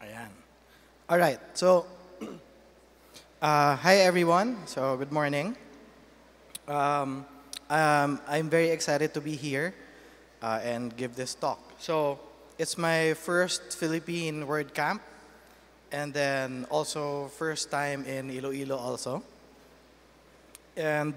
Ayan. All right. So, hi, everyone. So, good morning. I'm very excited to be here and give this talk. So, it's my first Philippine WordCamp, and then also first time in Iloilo also. And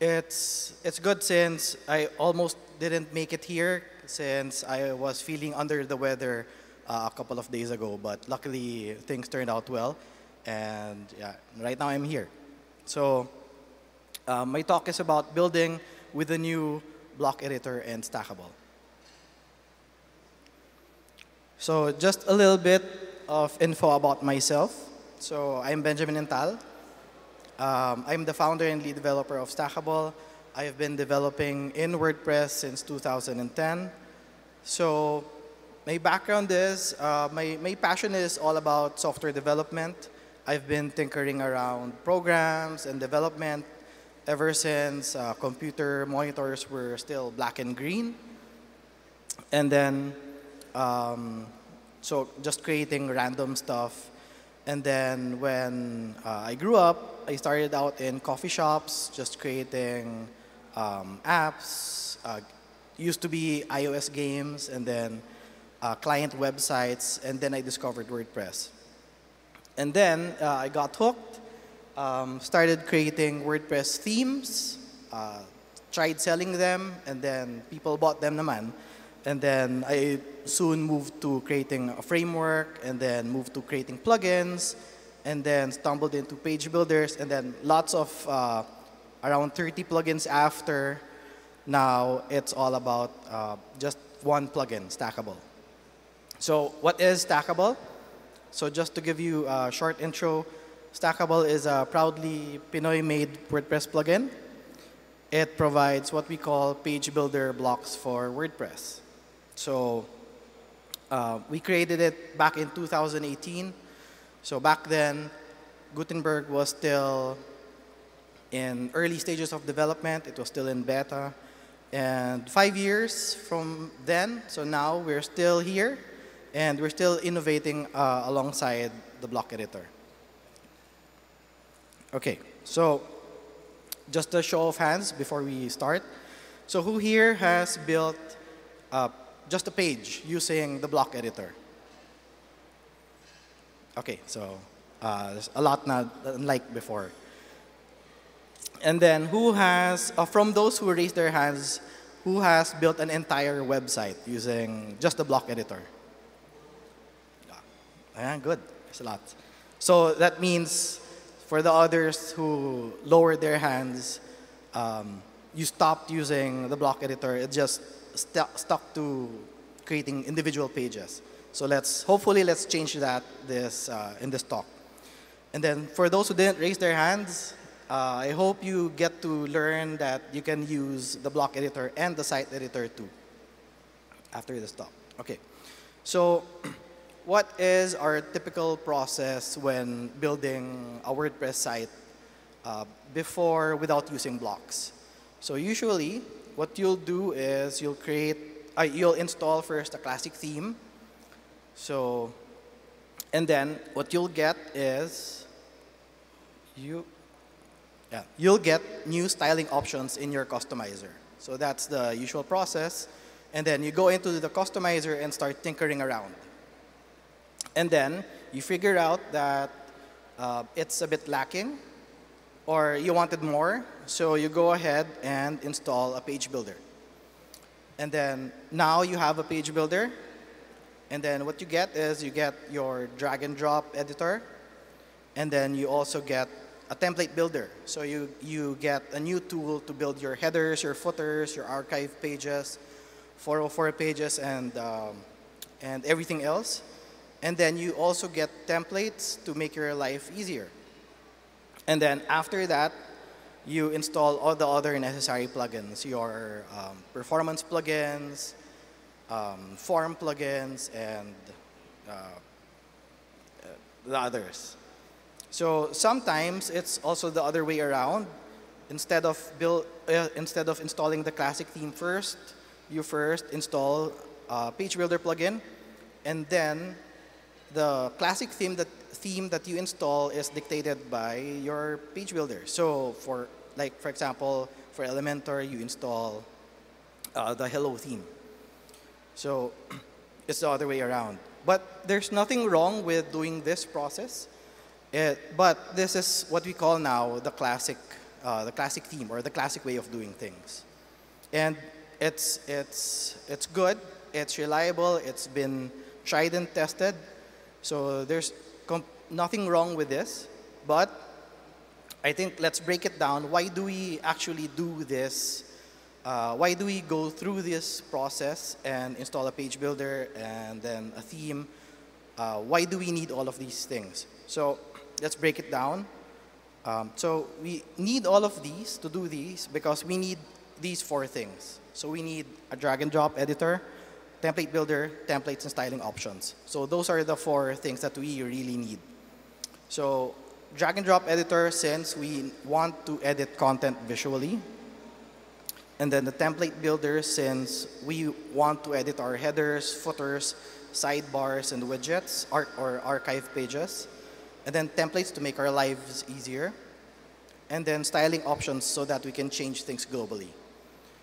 it's good since I almost didn't make it here since I was feeling under the weather a couple of days ago, but luckily things turned out well, and yeah, right now I'm here. So my talk is about building with a new block editor and Stackable. So just a little bit of info about myself. So I'm Benjamin Intal. I'm the founder and lead developer of Stackable. I have been developing in WordPress since 2010. So my background is, my passion is all about software development. I've been tinkering around programs and development ever since computer monitors were still black and green. And then, so just creating random stuff. And then when I grew up, I started out in coffee shops, just creating apps. Used to be iOS games, and then client websites, and then I discovered WordPress. And then I got hooked, started creating WordPress themes, tried selling them, and then people bought them naman. And then I soon moved to creating a framework, and then moved to creating plugins, and then stumbled into page builders, and then lots of around 30 plugins after. Now it's all about just one plugin, Stackable. So what is Stackable? So just to give you a short intro, Stackable is a proudly Pinoy-made WordPress plugin. It provides what we call page builder blocks for WordPress. So we created it back in 2018. So back then, Gutenberg was still in early stages of development. It was still in beta. And 5 years from then, so now we're still here, and we're still innovating alongside the block editor. OK, so just a show of hands before we start. So who here has built just a page using the block editor? OK, so there's a lot now, unlike before. And then who has, from those who raised their hands, who has built an entire website using just the block editor? Yeah, good. There's a lot. So that means for the others who lowered their hands, you stopped using the block editor. It just stuck to creating individual pages. So hopefully let's change that in this talk. And then for those who didn't raise their hands, I hope you get to learn that you can use the block editor and the site editor too after this talk. OK. So what is our typical process when building a WordPress site before without using blocks? So usually, what you'll do is you'll install first a classic theme. So, and then what you'll get is you'll get new styling options in your customizer. So that's the usual process, and then you go into the customizer and start tinkering around. And then you figure out that it's a bit lacking, or you wanted more, so you go ahead and install a page builder. And then now you have a page builder, and then what you get is you get your drag and drop editor, and then you also get a template builder. So you get a new tool to build your headers, your footers, your archive pages, 404 pages, and everything else. And then you also get templates to make your life easier. And then after that, you install all the other necessary plugins, your performance plugins, form plugins, and the others. So sometimes it's also the other way around. Instead of installing the classic theme first, you first install a page builder plugin, and then the classic theme that you install is dictated by your page builder. So for, like, for example, for Elementor, you install the Hello theme. So it's the other way around. But there's nothing wrong with doing this process. But this is what we call now the classic theme or the classic way of doing things. And it's good. It's reliable. It's been tried and tested. So there's nothing wrong with this. But I think let's break it down. Why do we actually do this? Why do we go through this process and install a page builder and then a theme? Why do we need all of these things? So let's break it down. So we need all of these to do these because we need these four things. So we need a drag and drop editor, template builder, templates, and styling options. So those are the four things that we really need. So drag and drop editor, since we want to edit content visually. And then the template builder, since we want to edit our headers, footers, sidebars, and widgets, or archive pages. And then templates to make our lives easier. And then styling options so that we can change things globally.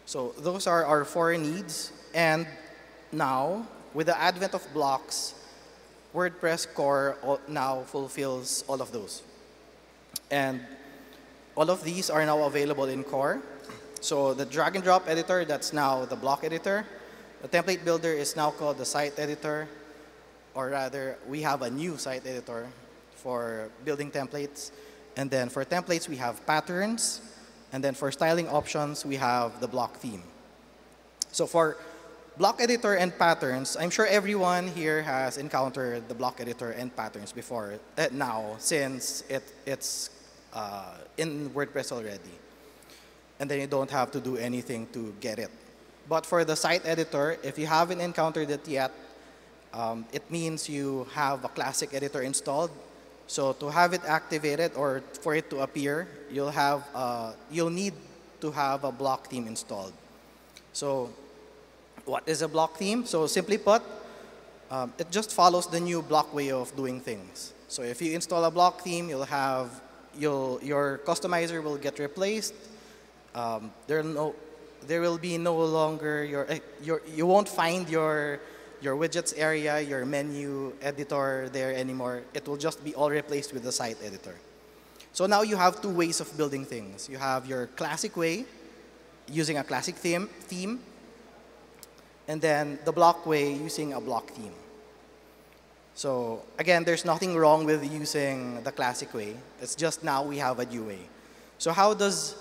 So those are our four needs. And now, with the advent of blocks, WordPress core now fulfills all of those. And all of these are now available in core. So the drag and drop editor, that's now the block editor. The template builder is now called the site editor, or rather, we have a new site editor for building templates. And then for templates, we have patterns. And then for styling options, we have the block theme. So for block editor and patterns, I'm sure everyone here has encountered the block editor and patterns before now, since it's in WordPress already. And then you don't have to do anything to get it. But for the site editor, if you haven't encountered it yet, it means you have a classic editor installed. So to have it activated or for it to appear, you'll need to have a block theme installed. So what is a block theme? So simply put, it just follows the new block way of doing things. So if you install a block theme, your customizer will get replaced. There will be no longer you won't find your widgets area, your menu editor there anymore. It will just be all replaced with the site editor. So now you have two ways of building things. You have your classic way, using a classic theme, and then the block way using a block theme. So again, there's nothing wrong with using the classic way. It's just now we have a new way. So how does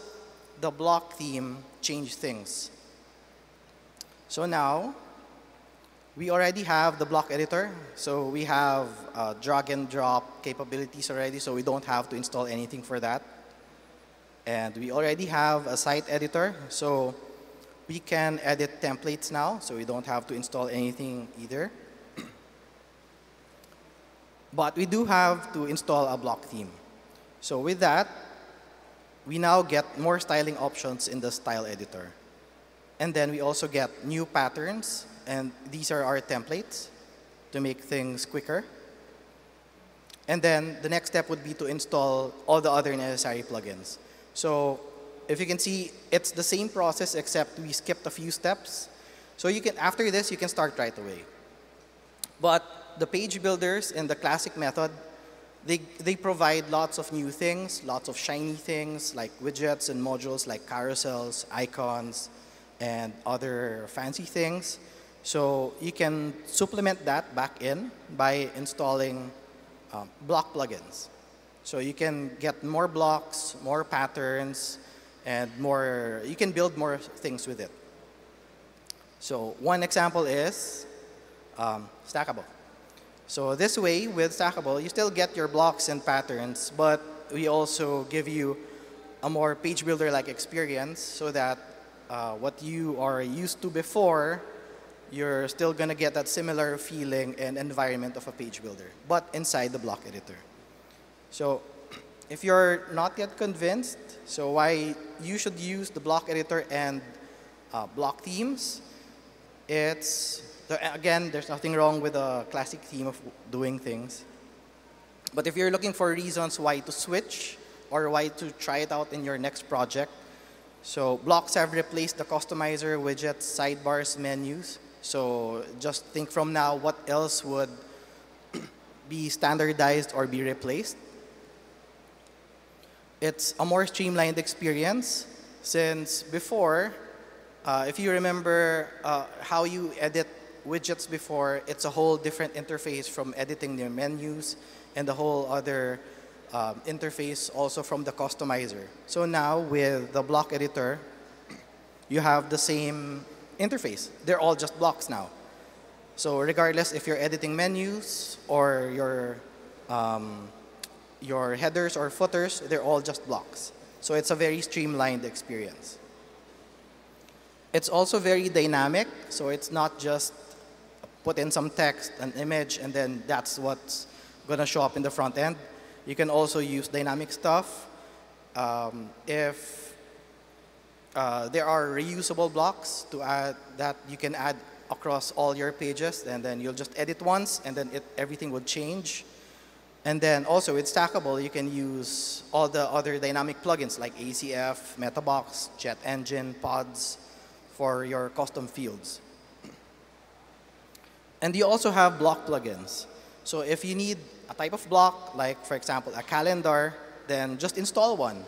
the block theme change things? So now, we already have the block editor. So we have drag and drop capabilities already, so we don't have to install anything for that. And we already have a site editor, so we can edit templates now, so we don't have to install anything either. But we do have to install a block theme. So with that, we now get more styling options in the style editor. And then we also get new patterns. And these are our templates to make things quicker. And then the next step would be to install all the other necessary plugins. So if you can see, it's the same process, except we skipped a few steps. So you can, after this, you can start right away. But the page builders in the classic method, they provide lots of new things, lots of shiny things, like widgets and modules, like carousels, icons, and other fancy things. So you can supplement that back in by installing block plugins. So you can get more blocks, more patterns, and more. You can build more things with it. So one example is Stackable. So this way, with Stackable, you still get your blocks and patterns, but we also give you a more page builder-like experience so that what you are used to before, you're still going to get that similar feeling and environment of a page builder, but inside the block editor. So if you're not yet convinced, so why you should use the block editor and block themes, it's Again, there's nothing wrong with a classic theme of doing things. But if you're looking for reasons why to switch or why to try it out in your next project, so blocks have replaced the customizer, widgets, sidebars, menus. So just think from now what else would be standardized or be replaced. It's a more streamlined experience since before, if you remember how you edit widgets before, it's a whole different interface from editing the menus and the whole other interface also from the customizer. So now with the block editor, you have the same interface. They're all just blocks now. So regardless if you're editing menus or your headers or footers, they're all just blocks. So it's a very streamlined experience. It's also very dynamic, so it's not just put in some text, an image, and then that's what's going to show up in the front end. You can also use dynamic stuff. If there are reusable blocks to add that you can add across all your pages, and then you'll just edit once, and then everything will change. And then also with Stackable, you can use all the other dynamic plugins like ACF, MetaBox, JetEngine, Pods for your custom fields. And you also have block plugins. So if you need a type of block, like for example a calendar, then just install one.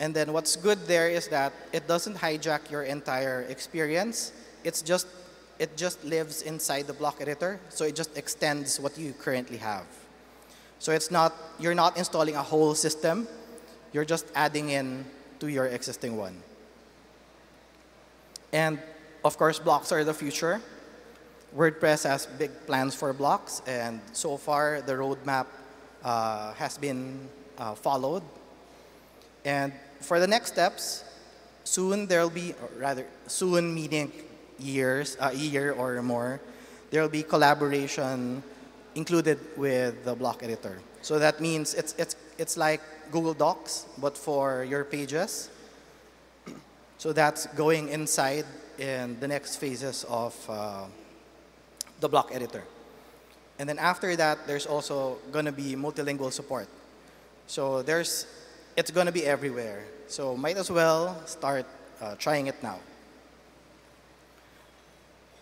And then what's good there is that it doesn't hijack your entire experience. It just lives inside the block editor, so it just extends what you currently have. So you're not installing a whole system. You're just adding in to your existing one. And of course, blocks are the future. WordPress has big plans for blocks, and so far the roadmap has been followed. And for the next steps, soon there'll be, or rather, soon meaning years, a year or more, there'll be collaboration included with the block editor. So that means it's like Google Docs, but for your pages. So that's going inside in the next phases of the block editor. And then after that, there's also going to be multilingual support. So it's going to be everywhere. So might as well start trying it now.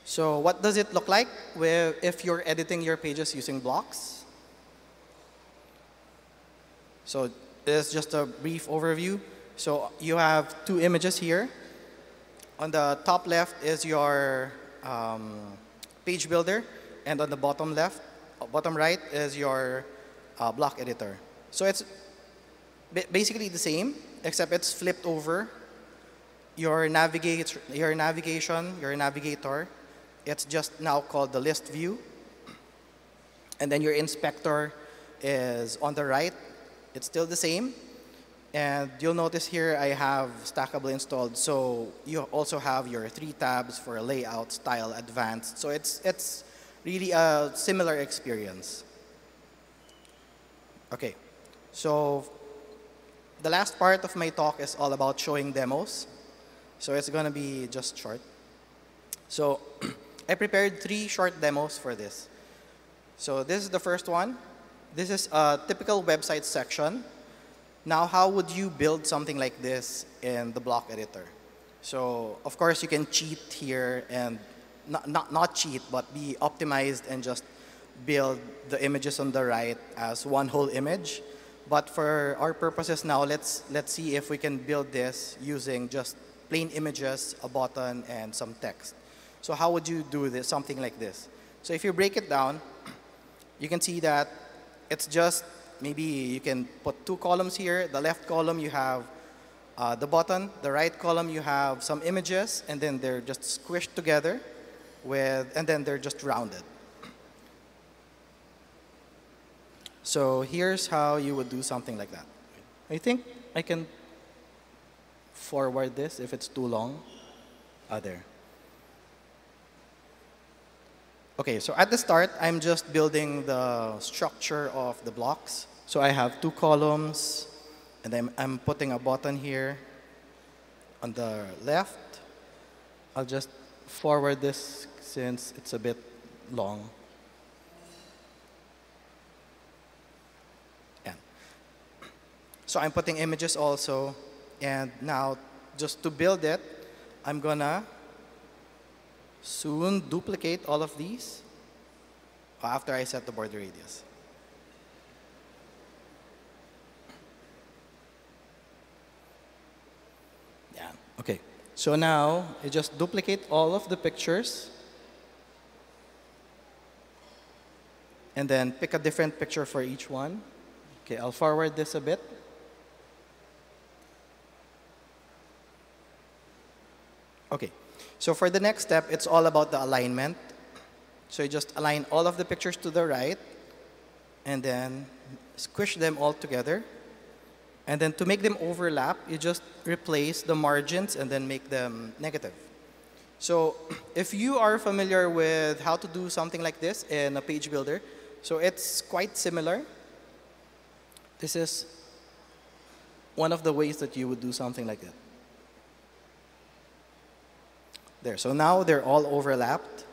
So what does it look like if you're editing your pages using blocks? So this is just a brief overview. So you have two images here. On the top left is your page builder, and on the bottom right is your block editor. So it's basically the same, except it's flipped over. Your navigator, it's just now called the list view. And then your inspector is on the right. It's still the same. And you'll notice here I have Stackable installed. So you also have your 3 tabs for layout, style, advanced. So it's really a similar experience. OK, so the last part of my talk is all about showing demos. So it's going to be just short. So I prepared 3 short demos for this. So this is the first one. This is a typical website section. Now, how would you build something like this in the block editor? So, of course, you can cheat here and not cheat, but be optimized and just build the images on the right as one whole image. But for our purposes now, let's see if we can build this using just plain images, a button, and some text. So how would you do this? Something like this? So if you break it down, you can see that it's just maybe you can put 2 columns here. The left column, you have the button. The right column, you have some images. And then they're just squished together. And then they're just rounded. So here's how you would do something like that. I think I can forward this if it's too long. There. OK, so at the start, I'm just building the structure of the blocks. So I have 2 columns, and then I'm putting a button here on the left. I'll just forward this since it's a bit long. Yeah. So I'm putting images also. And now, just to build it, I'm going to soon duplicate all of these after I set the border radius. Yeah, OK. So now, I just duplicate all of the pictures. And then pick a different picture for each one. OK, I'll forward this a bit. OK, so for the next step, it's all about the alignment. So you just align all of the pictures to the right, and then squish them all together. And then to make them overlap, you just replace the margins and then make them negative. So if you are familiar with how to do something like this in a page builder, so it's quite similar. This is one of the ways that you would do something like that. There. So now they're all overlapped.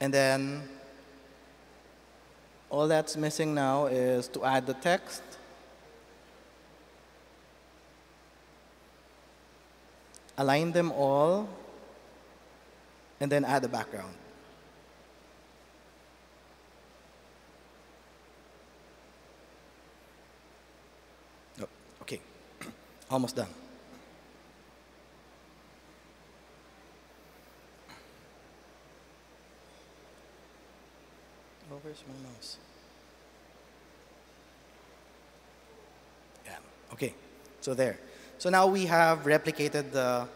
And then all that's missing now is to add the text. Align them all. And then add a background. Oh, OK. Almost done. Where's my mouse? Yeah. OK. So there. So now we have replicated the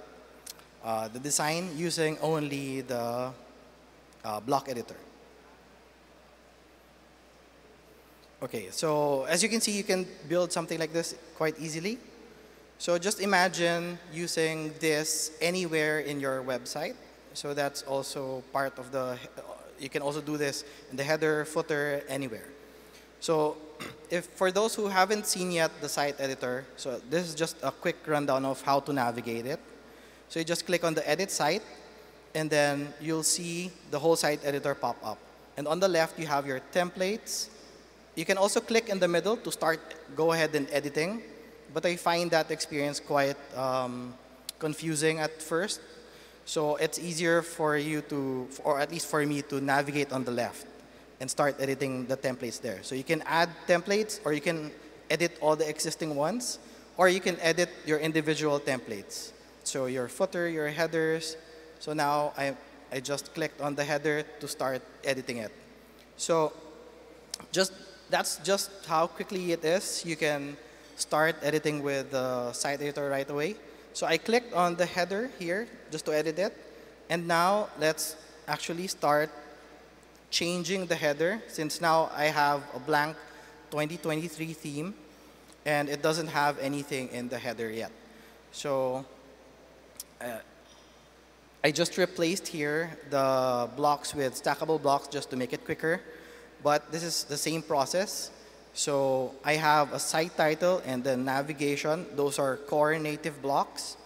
design using only the block editor. OK. So as you can see, you can build something like this quite easily. So just imagine using this anywhere in your website. So that's also part of the you can also do this in the header, footer, anywhere. So if for those who haven't seen yet the site editor, so this is just a quick rundown of how to navigate it. So you just click on the edit site, and then you'll see the whole site editor pop up. And on the left, you have your templates. You can also click in the middle to start, go ahead and editing. But I find that experience quite confusing at first. So it's easier for you to, or at least for me, to navigate on the left and start editing the templates there. So you can add templates, or you can edit all the existing ones, or you can edit your individual templates. So your footer, your headers. So now I just clicked on the header to start editing it. So just that's just how quickly it is. You can start editing with the site editor right away. So I clicked on the header here just to edit it. And now let's actually start changing the header, since now I have a blank 2023 theme, and it doesn't have anything in the header yet. So I just replaced here the blocks with stackable blocks just to make it quicker. But this is the same process. So I have a site title and then navigation. Those are core native blocks.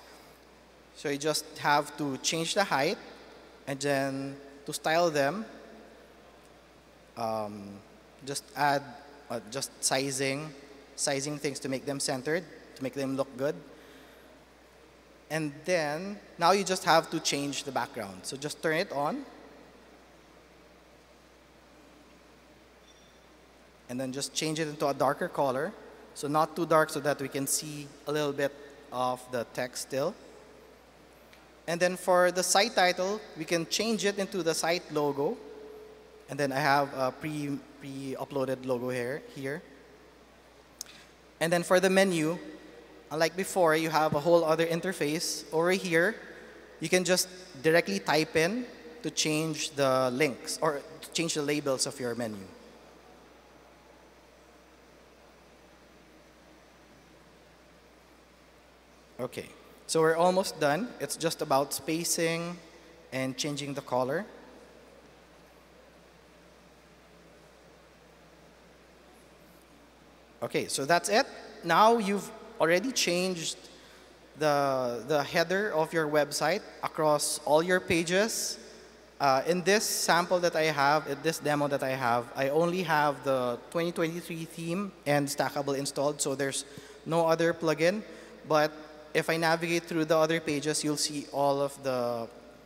So you just have to change the height, and then to style them, just add just sizing things to make them centered, to make them look good. And then now you just have to change the background. So just turn it on. And then just change it into a darker color. So not too dark so that we can see a little bit of the text still. And then for the site title, we can change it into the site logo. And then I have a pre-uploaded logo here. And then for the menu, unlike before, you have a whole other interface. Over here, you can just directly type in to change the links or to change the labels of your menu. OK, so we're almost done. It's just about spacing and changing the color. OK, so that's it. Now you've already changed the header of your website across all your pages, In this sample that I have, in this demo that I have, I only have the 2023 theme and Stackable installed, so there's no other plugin. But if I navigate through the other pages, you'll see all of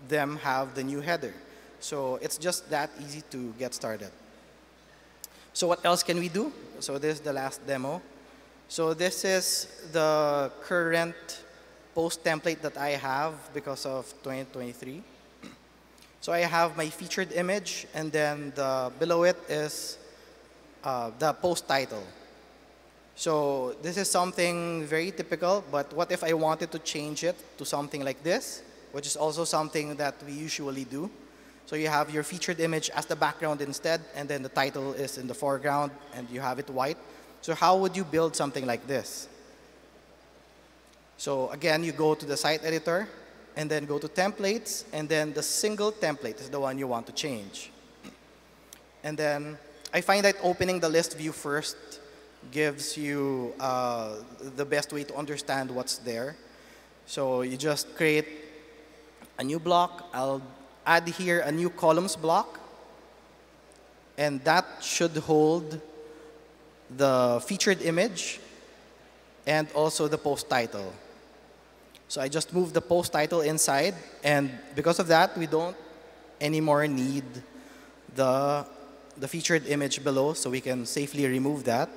them have the new header. So it's just that easy to get started. So what else can we do? So this is the last demo. So this is the current post template that I have because of 2023. So I have my featured image, and then below it is the post title. So this is something very typical, but what if I wanted to change it to something like this, which is also something that we usually do. So you have your featured image as the background instead, and then the title is in the foreground, and you have it white. So how would you build something like this? So again, you go to the site editor, and then go to templates, and then the single template is the one you want to change. And then I find that opening the list view first gives you the best way to understand what's there. So you just create a new block. I'll add here a new columns block. And that should hold the featured image and also the post title. So I just moved the post title inside. And because of that, we don't anymore need the featured image below, so we can safely remove that.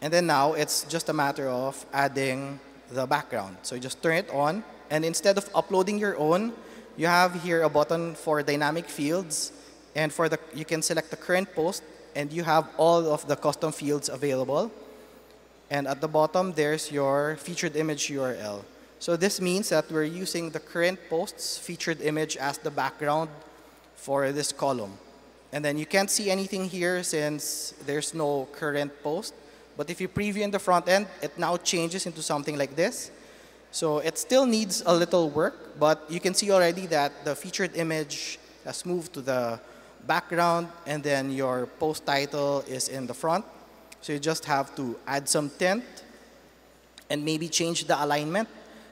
And then now it's just a matter of adding the background. So you just turn it on. And instead of uploading your own, you have here a button for dynamic fields. And for the, you can select the current post. And you have all of the custom fields available. And at the bottom, there's your featured image URL. So this means that we're using the current post's featured image as the background for this column. And then you can't see anything here since there's no current post. But if you preview in the front end, it now changes into something like this. So it still needs a little work, but you can see already that the featured image has moved to the background, and then your post title is in the front. So you just have to add some tint and maybe change the alignment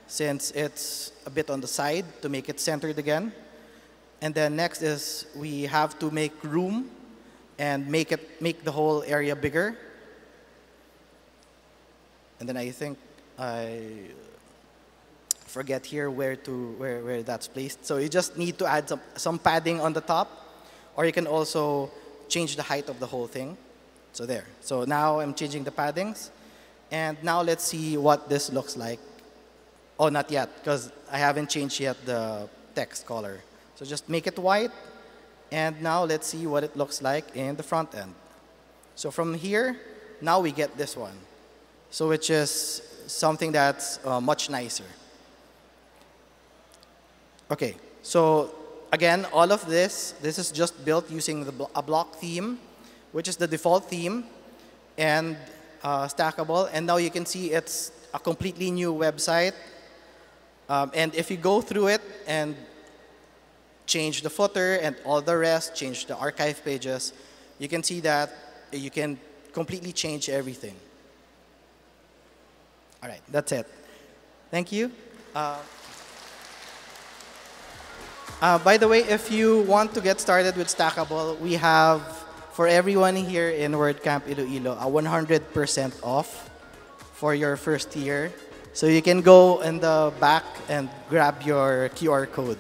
since it's a bit on the side to make it centered again. And then next is we have to make room and make the whole area bigger. And then I think I forget here where that's placed. So you just need to add some padding on the top, or you can also change the height of the whole thing. So there. So now I'm changing the paddings. And now let's see what this looks like. Oh, not yet, because I haven't changed yet the text color. So just make it white. And now let's see what it looks like in the front end. So from here, now we get this one. So which is something that's much nicer. OK, so again, all of this is just built using a block theme, which is the default theme, and Stackable. And now you can see it's a completely new website. And if you go through it and change the footer and all the rest, change the archive pages, you can see that you can completely change everything. All right, that's it. Thank you. By the way, if you want to get started with Stackable, we have, for everyone here in WordCamp Iloilo, a 100% off for your first year. So you can go in the back and grab your QR code.